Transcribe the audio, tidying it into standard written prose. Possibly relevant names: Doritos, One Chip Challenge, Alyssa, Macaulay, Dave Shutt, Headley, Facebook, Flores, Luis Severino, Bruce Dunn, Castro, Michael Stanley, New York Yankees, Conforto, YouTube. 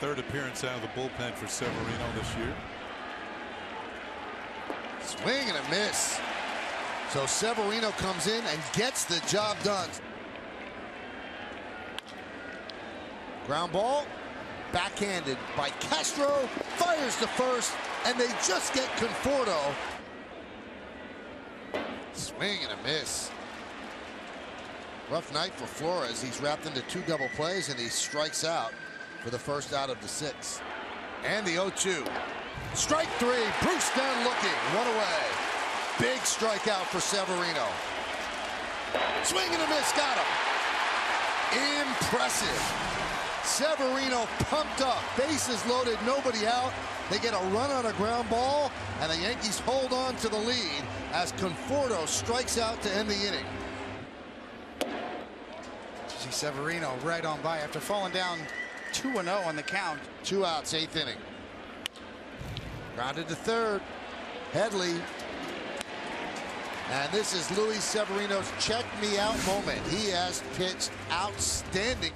Third appearance out of the bullpen for Severino this year. Swing and a miss. So Severino comes in and gets the job done. Ground ball, backhanded by Castro, fires to first, and they just get Conforto. Swing and a miss. Rough night for Flores. He's wrapped into two double plays, and he strikes out for the first out of the six. And the 0-2. Strike three. Bruce Dunn looking. One away. Big strikeout for Severino. Swing and a miss. Got him. Impressive. Severino pumped up. Bases loaded. Nobody out. They get a run on a ground ball, and the Yankees hold on to the lead as Conforto strikes out to end the inning. See Severino right on by after falling down 2-0 on the count. Two outs, eighth inning. Grounded to third. Headley. And this is Luis Severino's check me out moment. He has pitched outstanding.